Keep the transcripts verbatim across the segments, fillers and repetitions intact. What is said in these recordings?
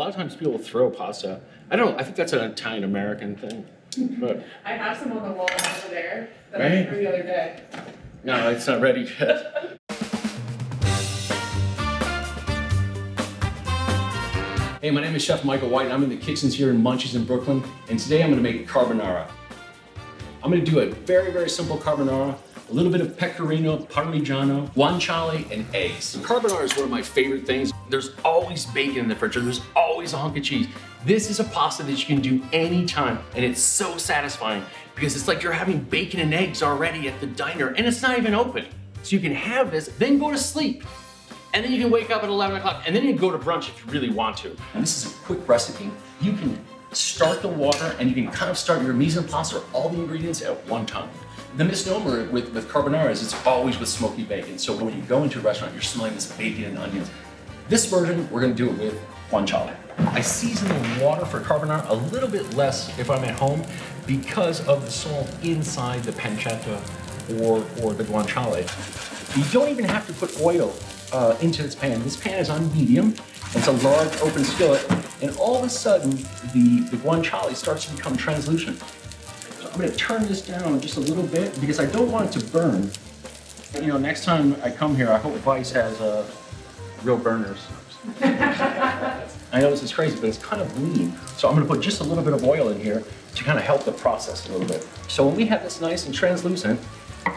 lot of times people throw pasta. I don't know, I think that's an Italian-American thing. But I have some on the wall over there that right? I threw the other day. No, it's not ready yet. Hey, my name is Chef Michael White and I'm in the kitchens here in Munchies in Brooklyn, and today I'm gonna make carbonara. I'm gonna do a very, very simple carbonara, a little bit of pecorino, parmigiano, guanciale, and eggs. Carbonara is one of my favorite things. There's always bacon in the fridge, there's always a hunk of cheese. This is a pasta that you can do anytime, and it's so satisfying because it's like you're having bacon and eggs already at the diner, and it's not even open. So you can have this, then go to sleep, and then you can wake up at eleven o'clock, and then you can go to brunch if you really want to. And this is a quick recipe. You can start the water, and you can kind of start your mise en place or all the ingredients at one time. The misnomer with, with carbonara is it's always with smoky bacon. So when you go into a restaurant, you're smelling this bacon and onions. This version, we're gonna do it with guanciale. I season the water for carbonara a little bit less if I'm at home because of the salt inside the pancetta or, or the guanciale. You don't even have to put oil uh, into this pan. This pan is on medium. It's a large open skillet. And all of a sudden, the, the guanciale starts to become translucent. I'm gonna turn this down just a little bit because I don't want it to burn. You know, next time I come here, I hope Vice has uh, real burners. I know this is crazy, but it's kind of lean. So I'm gonna put just a little bit of oil in here to kind of help the process a little bit. So when we have this nice and translucent,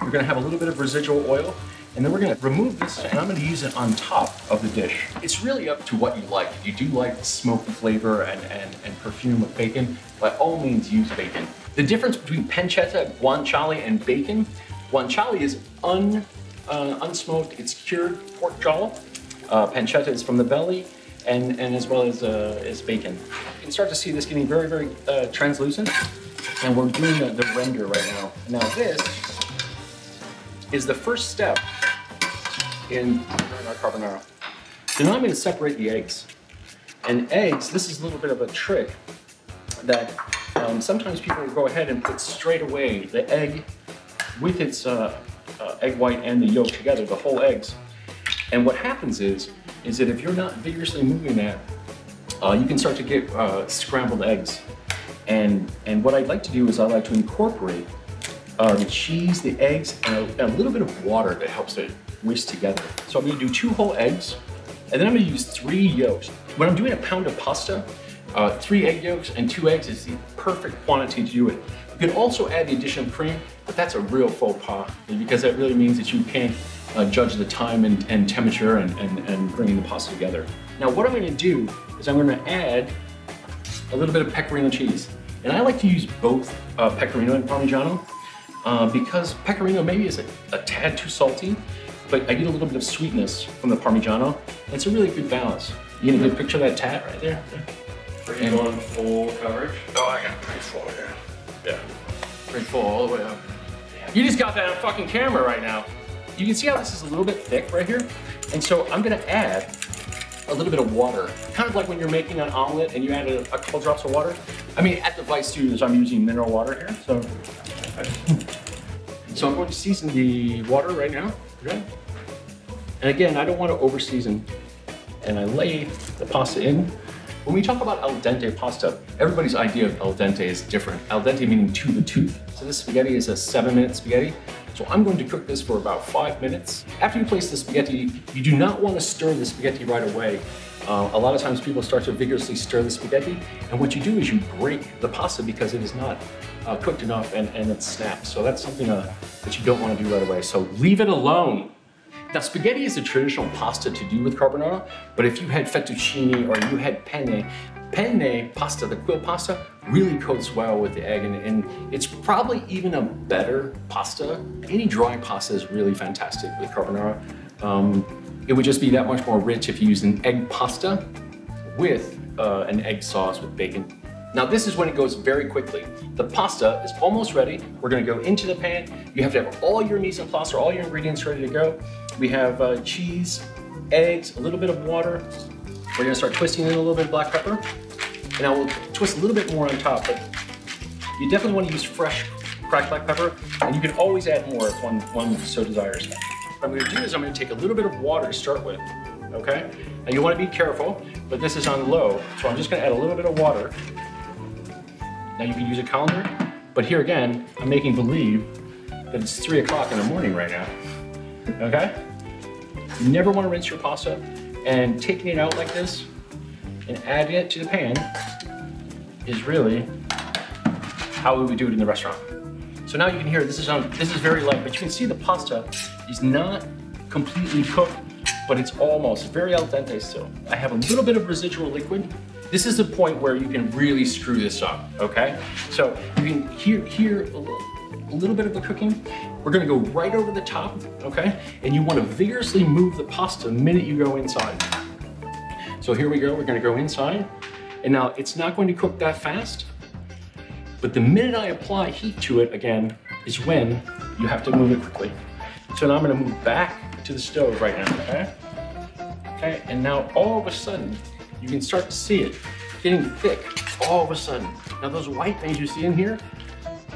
we're gonna have a little bit of residual oil, and then we're gonna remove this, and I'm gonna use it on top of the dish. It's really up to what you like. If you do like the smoky flavor and, and, and perfume of bacon, by all means use bacon. The difference between pancetta, guanciale, and bacon, guanciale is un, uh, unsmoked, it's cured pork jowl. Uh, pancetta is from the belly, and, and as well as, uh, as bacon. You can start to see this getting very, very uh, translucent, and we're doing the, the render right now. Now this is the first step in our carbonara. So now I'm gonna separate the eggs. And eggs, this is a little bit of a trick that Um, sometimes people will go ahead and put straight away the egg with its uh, uh, egg white and the yolk together, the whole eggs. And what happens is, is that if you're not vigorously moving that, uh, you can start to get uh, scrambled eggs. And, and what I'd like to do is I like to incorporate uh, the cheese, the eggs, and a, and a little bit of water that helps it whisk together. So I'm gonna do two whole eggs, and then I'm gonna use three yolks. When I'm doing a pound of pasta, Uh, three egg yolks and two eggs is the perfect quantity to do it. You can also add the addition of cream, but that's a real faux pas because that really means that you can't uh, judge the time and, and temperature and, and, and bringing the pasta together. Now what I'm gonna do is I'm gonna add a little bit of pecorino cheese. And I like to use both uh, pecorino and parmigiano uh, because pecorino maybe is a, a tad too salty, but I get a little bit of sweetness from the parmigiano. And it's a really good balance. You get a good picture of that tat right there? Are you going full coverage? Oh, I got pretty full, yeah. Yeah, pretty full all the way up. You just got that on fucking camera right now. You can see how this is a little bit thick right here. And so I'm gonna add a little bit of water. Kind of like when you're making an omelet and you add a, a couple drops of water. I mean, at the Vice Studios, I'm using mineral water here, so. So I'm going to season the water right now, okay? And again, I don't want to over-season. And I lay the pasta in. When we talk about al dente pasta, everybody's idea of al dente is different. Al dente meaning to the tooth. So this spaghetti is a seven minute spaghetti. So I'm going to cook this for about five minutes. After you place the spaghetti, you do not want to stir the spaghetti right away. Uh, a lot of times people start to vigorously stir the spaghetti. And what you do is you break the pasta because it is not uh, cooked enough and, and it snaps. So that's something uh, that you don't want to do right away. So leave it alone. Now, spaghetti is a traditional pasta to do with carbonara, but if you had fettuccine or you had penne, penne pasta, the quilt pasta, really coats well with the egg, and, and it's probably even a better pasta. Any dry pasta is really fantastic with carbonara. Um, it would just be that much more rich if you used an egg pasta with uh, an egg sauce with bacon. Now this is when it goes very quickly. The pasta is almost ready. We're gonna go into the pan. You have to have all your mise en place or all your ingredients ready to go. We have uh, cheese, eggs, a little bit of water. We're gonna start twisting in a little bit of black pepper. And I will twist a little bit more on top, but you definitely wanna use fresh cracked black pepper, and you can always add more if one, one so desires. What I'm gonna do is I'm gonna take a little bit of water to start with, okay? Now you want to be careful, but this is on low, so I'm just going to add a little bit of water. Now you can use a colander, but here again, I'm making believe that it's three o'clock in the morning right now, okay? You never want to rinse your pasta, and taking it out like this and adding it to the pan is really how we would do it in the restaurant. So now you can hear this is on, this is very light, but you can see the pasta is not completely cooked, but it's almost very al dente still. I have a little bit of residual liquid. This is the point where you can really screw this up, okay? So you can hear, hear a, little, a little bit of the cooking. We're gonna go right over the top, okay? And you wanna vigorously move the pasta the minute you go inside. So here we go, we're gonna go inside. And now it's not going to cook that fast, but the minute I apply heat to it again is when you have to move it quickly. So now I'm gonna move back to the stove right now, okay? Okay, and now all of a sudden, you can start to see it getting thick all of a sudden. Now those white things you see in here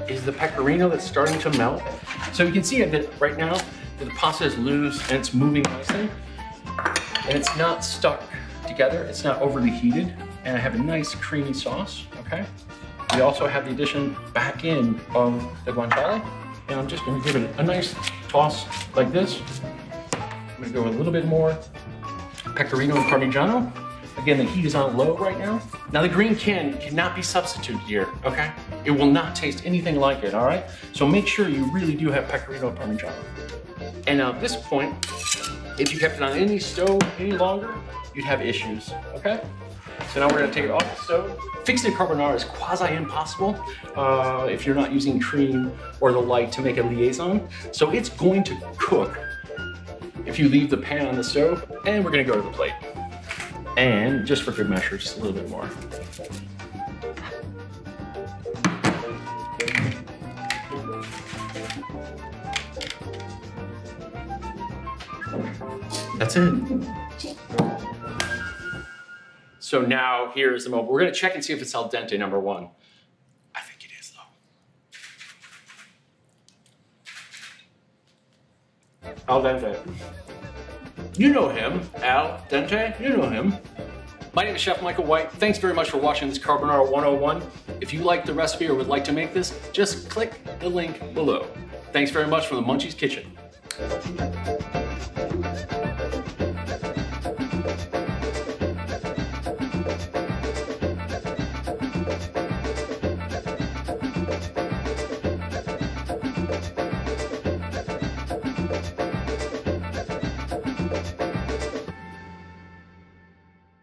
is the pecorino that's starting to melt. So you can see that right now that the pasta is loose and it's moving nicely and it's not stuck together. It's not overly heated. And I have a nice creamy sauce, okay? We also have the addition back in of the guanciale. And I'm just gonna give it a nice toss like this. I'm gonna go a little bit more pecorino and parmigiano. Again, the heat is on low right now. Now the green can cannot be substituted here, okay? It will not taste anything like it, all right? So make sure you really do have pecorino and parmigiano. And now at this point, if you kept it on any stove any longer, you'd have issues, okay? So now we're gonna take it off the stove. Fixing a carbonara is quasi-impossible uh, if you're not using cream or the like to make a liaison. So it's going to cook if you leave the pan on the stove, and we're gonna go to the plate. And just for good measure, just a little bit more. That's it. So now here's the moment. We're gonna check and see if it's al dente, number one. I think it is though. Al dente. You know him, al dente, you know him. My name is Chef Michael White. Thanks very much for watching this Carbonara one oh one. If you like the recipe or would like to make this, just click the link below. Thanks very much from the Munchies Kitchen.